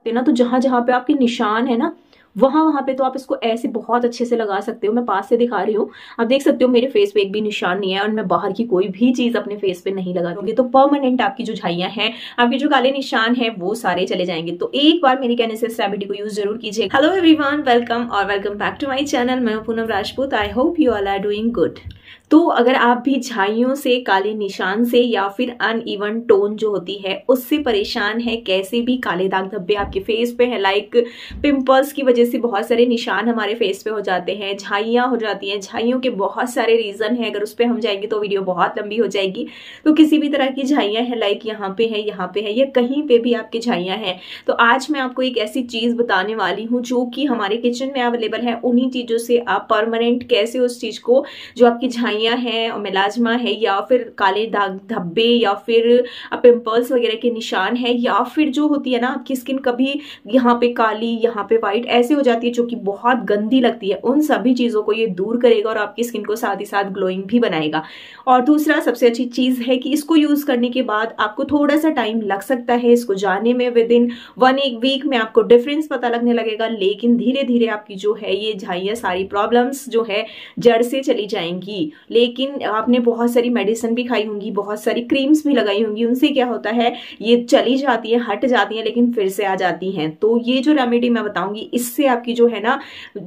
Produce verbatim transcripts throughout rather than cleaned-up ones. सकते ना, तो जहां जहां पे आपके निशान है ना वहां वहां पे तो आप इसको ऐसे बहुत अच्छे से लगा सकते हो। मैं पास से दिखा रही हूँ, आप देख सकते हो मेरे फेस पे एक भी निशान नहीं है और मैं बाहर की कोई भी चीज अपने फेस पे नहीं लगा दूंगी, तो परमानेंट आपकी जो झाइयां हैं, आपके जो काले निशान है वो सारे चले जाएंगे। तो एक बार मेरे कहने से इस रेमेडी को यूज जरूर कीजिए। हेलो एवरीवन, वेलकम और welcome back to my channel. मैं Poonam Rajput, I hope you all are doing good. तो अगर आप भी झाइयों से, काले निशान से या फिर अनइवन टोन जो होती है उससे परेशान है, कैसे भी काले दाग धब्बे आपके फेस पे है, लाइक पिंपल्स की वजह से बहुत सारे निशान हमारे फेस पे हो जाते हैं, झाइयाँ हो जाती हैं, झाइयों के बहुत सारे रीजन है, अगर उस पर हम जाएंगे तो वीडियो बहुत लंबी हो जाएगी। तो किसी भी तरह की झाइयाँ हैं, लाइक यहाँ पे है, यहाँ पे है या कहीं पे भी आपकी झाइयाँ हैं, तो आज मैं आपको एक ऐसी चीज बताने वाली हूँ जो कि हमारे किचन में अवेलेबल है। उन्हीं चीजों से आप परमानेंट कैसे उस चीज को जो आपकी झाइयाँ है, मेलाजमा है या फिर काले दाग धब्बे या फिर पिंपल्स वगैरह के निशान है, या फिर जो होती है ना आपकी स्किन कभी यहाँ पे काली यहाँ पे व्हाइट ऐसे हो जाती है जो कि बहुत गंदी लगती है, उन सभी चीजों को ये दूर करेगा और आपकी स्किन को साथ ही साथ ग्लोइंग भी बनाएगा। और दूसरा सबसे अच्छी चीज है कि इसको यूज करने के बाद आपको थोड़ा सा टाइम लग सकता है इसको जाने में, विद इन वन एक वीक में आपको डिफरेंस पता लगने लगेगा, लेकिन धीरे धीरे आपकी जो है ये झाइयाँ सारी प्रॉब्लम्स जो है जड़ से चली जाएंगी। लेकिन आपने बहुत सारी मेडिसिन भी खाई होंगी, बहुत सारी क्रीम्स भी लगाई होंगी, उनसे क्या होता है ये चली जाती है, हट जाती है, लेकिन फिर से आ जाती हैं। तो ये जो रेमेडी मैं बताऊंगी इससे आपकी जो है ना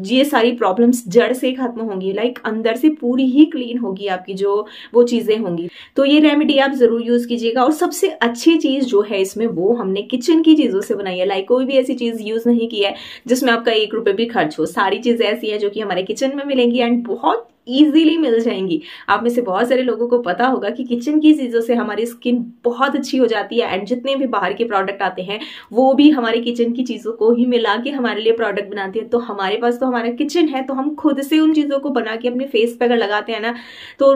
ये सारी प्रॉब्लम्स जड़ से खत्म होंगी, लाइक अंदर से पूरी ही क्लीन होगी आपकी जो वो चीजें होंगी। तो ये रेमेडी आप जरूर यूज कीजिएगा। और सबसे अच्छी चीज जो है इसमें वो हमने किचन की चीजों से बनाई है, लाइक कोई भी ऐसी चीज यूज नहीं की है जिसमें आपका एक रुपये भी खर्च हो। सारी चीजें ऐसी है जो कि हमारे किचन में मिलेंगी एंड बहुत इजीली मिल जाएंगी। आप में से बहुत सारे लोगों को पता होगा कि किचन की चीज़ों से हमारी स्किन बहुत अच्छी हो जाती है एंड जितने भी बाहर के प्रोडक्ट आते हैं वो भी हमारे किचन की चीज़ों को ही मिला के हमारे लिए प्रोडक्ट बनाती है। तो हमारे पास तो हमारा किचन है, तो हम खुद से उन चीज़ों को बना के अपने फेस पर अगर लगाते हैं ना, तो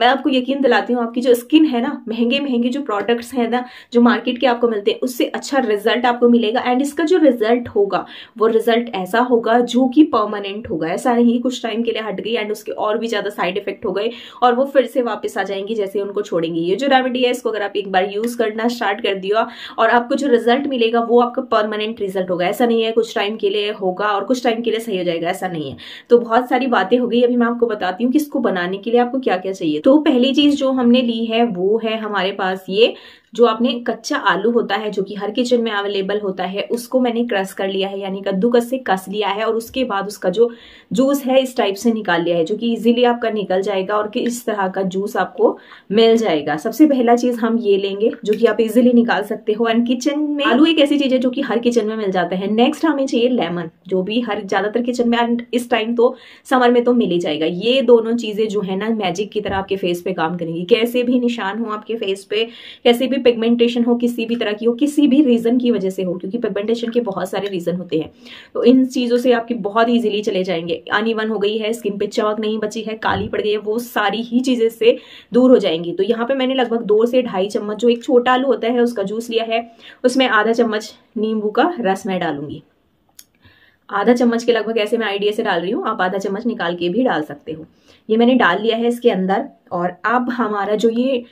मैं आपको यकीन दिलाती हूँ आपकी जो स्किन है ना, महंगे महंगे जो प्रोडक्ट्स हैं ना जो मार्केट के आपको मिलते हैं उससे अच्छा रिजल्ट आपको मिलेगा। एंड इसका जो रिजल्ट होगा वो रिजल्ट ऐसा होगा जो कि परमानेंट होगा, ऐसा नहीं कुछ टाइम के लिए हट गई एंड उसके और भी ज्यादा साइड इफेक्ट हो गए और वो फिर से वापस आ जाएंगी जैसे उनको छोड़ेंगे। ये जो रेमेडी है इसको अगर आप एक बार यूज करना स्टार्ट कर दिया और आपको जो रिजल्ट मिलेगा वो आपका परमानेंट रिजल्ट होगा। ऐसा नहीं है कुछ टाइम के लिए होगा और कुछ टाइम के लिए सही हो जाएगा, ऐसा नहीं है। तो बहुत सारी बातें हो गई, अभी मैं आपको बताती हूँ कि इसको बनाने के लिए आपको क्या क्या चाहिए। तो पहली चीज जो हमने ली है वो है हमारे पास ये जो आपने कच्चा आलू होता है जो कि हर किचन में अवेलेबल होता है, उसको मैंने क्रश कर लिया है, यानी कद्दूकस से कस लिया है और उसके बाद उसका जो जूस है इस टाइप से निकाल लिया है जो कि इजीली आपका निकल जाएगा और कि इस तरह का जूस आपको मिल जाएगा। सबसे पहला चीज हम ये लेंगे जो कि आप इजीली निकाल सकते हो एंड किचन में आलू एक ऐसी चीज है जो कि हर किचन में मिल जाता है। नेक्स्ट हमें चाहिए लेमन, जो भी हर ज्यादातर किचन में एंड इस टाइम तो समर में तो मिल ही जाएगा। ये दोनों चीजें जो है ना मैजिक की तरह आपके फेस पे काम करेंगी, कैसे भी निशान हो आपके फेस पे, कैसे भी पिगमेंटेशन हो, किसी भी तरह की हो, किसी भी रीजन की वजह से हो, क्योंकि पिगमेंटेशन के बहुत सारे रीजन होते हैं, तो इन चीजों से आपकी बहुत इजीली चले जाएंगे। अनइवन हो गई है स्किन पे, चमक नहीं बची है, काली पड़ गई है, वो सारी ही चीजें से दूर हो जाएंगी। तो यहाँ पे मैंने लगभग दो से ढाई चम्मच जो एक छोटा आलू होता है उसका जूस लिया है, उसमें आधा चम्मच नींबू का रस मैं डालूंगी, आधा चम्मच के लगभग ऐसे मैं आइडिया से डाल रही हूँ, आप आधा चम्मच निकाल के भी डाल सकते हो। ये मैंने डाल लिया है इसके अंदर और अब हमारा जो ये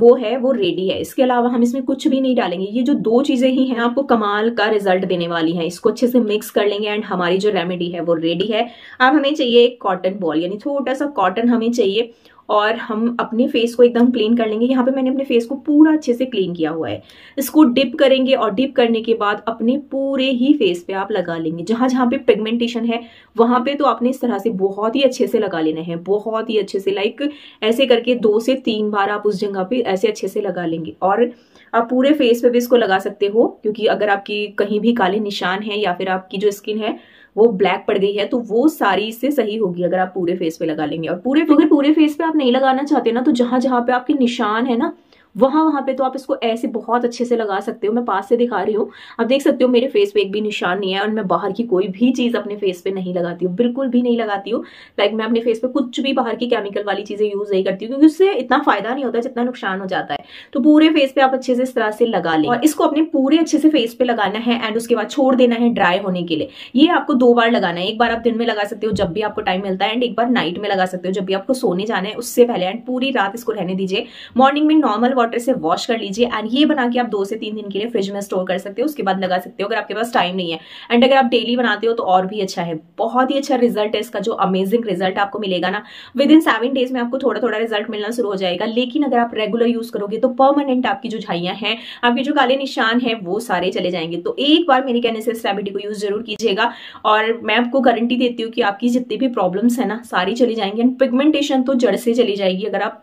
वो है वो रेडी है। इसके अलावा हम इसमें कुछ भी नहीं डालेंगे, ये जो दो चीजें ही हैं आपको कमाल का रिजल्ट देने वाली हैं। इसको अच्छे से मिक्स कर लेंगे एंड हमारी जो रेमेडी है वो रेडी है। अब हमें चाहिए एक कॉटन बॉल, यानी छोटा सा कॉटन हमें चाहिए और हम अपने फेस को एकदम क्लीन कर लेंगे। यहाँ पे मैंने अपने फेस को पूरा अच्छे से क्लीन किया हुआ है। इसको डिप करेंगे और डिप करने के बाद अपने पूरे ही फेस पे आप लगा लेंगे, जहां जहां पे पिगमेंटेशन है वहां पे तो आपने इस तरह से बहुत ही अच्छे से लगा लेना है, बहुत ही अच्छे से, लाइक ऐसे करके दो से तीन बार आप उस जगह पे ऐसे अच्छे से लगा लेंगे। और आप पूरे फेस पे भी इसको लगा सकते हो, क्योंकि अगर आपकी कहीं भी काले निशान है या फिर आपकी जो स्किन है वो ब्लैक पड़ गई है तो वो सारी इससे सही होगी अगर आप पूरे फेस पे लगा लेंगे। और पूरे अगर पूरे फेस पे आप नहीं लगाना चाहते ना, तो जहां जहां पे आपके निशान है ना वहां वहां पे तो आप इसको ऐसे बहुत अच्छे से लगा सकते हो। मैं पास से दिखा रही हूँ, आप देख सकते हो मेरे फेस पे एक भी निशान नहीं है और मैं बाहर की कोई भी चीज अपने फेस पे नहीं लगाती हूँ, बिल्कुल भी नहीं लगाती हूँ। लाइक मैं अपने फेस पे कुछ भी बाहर की केमिकल वाली चीजें यूज नहीं करती हूँ, क्योंकि उससे इतना फायदा नहीं होता जितना नुकसान हो जाता है। तो पूरे फेस पे आप अच्छे से इस तरह से लगा लें और इसको अपने पूरे अच्छे से फेस पे लगाना है एंड उसके बाद छोड़ देना है ड्राई होने के लिए। ये आपको दो बार लगाना है, एक बार आप दिन में लगा सकते हो जब भी आपको टाइम मिलता है एंड एक बार नाइट में लगा सकते हो जब भी आपको सोने जाना है उससे पहले, एंड पूरी रात इसको रहने दीजिए। मॉर्निंग में नॉर्मल वाटर से वॉश कर लीजिए एंड ये बना के आप दो से तीन दिन के लिए फ्रिज में स्टोर कर सकते हो, उसके बाद लगा सकते हो अगर आपके पास टाइम नहीं है। एंड अगर आप डेली बनाते हो तो और भी अच्छा है, बहुत ही अच्छा रिजल्ट है इसका, जो अमेजिंग रिजल्ट आपको मिलेगा ना विद इन सेवन डेज में आपको थोड़ा थोड़ा रिजल्ट मिलना शुरू हो जाएगा। लेकिन अगर आप रेगुलर यूज करोगे तो परमानेंट आपकी जो झाइयां हैं, आपके जो काले निशान है वो सारे चले जाएंगे। तो एक बार मेरे कहने से इस रेमेडी को यूज जरूर कीजिएगा और मैं आपको गारंटी देती हूँ कि आपकी जितनी भी प्रॉब्लम्स है ना सारी चली जाएंगी एंड पिगमेंटेशन तो जड़ से चली जाएगी अगर आप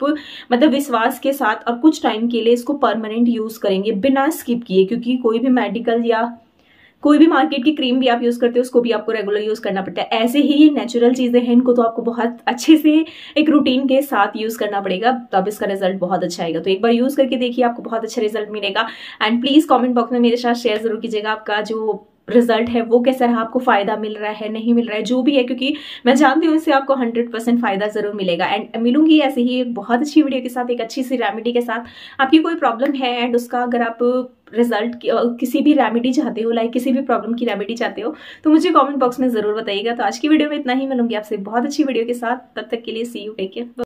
मतलब विश्वास के साथ और कुछ टाइम के लिए इसको परमानेंट यूज करेंगे बिना स्किप किए, क्योंकि कोई भी मेडिकल या कोई भी मार्केट की क्रीम भी आप यूज करते हो उसको भी आपको रेगुलर यूज करना पड़ता है। ऐसे ही ये नेचुरल चीजें हैं, इनको तो आपको बहुत अच्छे से एक रूटीन के साथ यूज करना पड़ेगा, तब इसका रिजल्ट बहुत अच्छा आएगा। तो एक बार यूज करके देखिए, आपको बहुत अच्छा रिजल्ट मिलेगा एंड प्लीज कमेंट बॉक्स में मेरे साथ शेयर जरूर कीजिएगा आपका जो रिजल्ट है वो कैसा रहा, आपको फायदा मिल रहा है नहीं मिल रहा है, जो भी है, क्योंकि मैं जानती हूँ इससे आपको हंड्रेड परसेंट फायदा जरूर मिलेगा। एंड मिलूंगी ऐसे ही एक बहुत अच्छी वीडियो के साथ, एक अच्छी सी रेमेडी के साथ। आपकी कोई प्रॉब्लम है एंड उसका अगर आप रिजल्ट किसी भी रेमेडी चाहते हो, लाइक किसी भी प्रॉब्लम की रेमेडी चाहते हो तो मुझे कॉमेंट बॉक्स में जरूर बताइएगा। तो आज की वीडियो में इतना ही, मिलूंगी आपसे बहुत अच्छी वीडियो के साथ, तब तक के लिए सी यू, टेक केयर।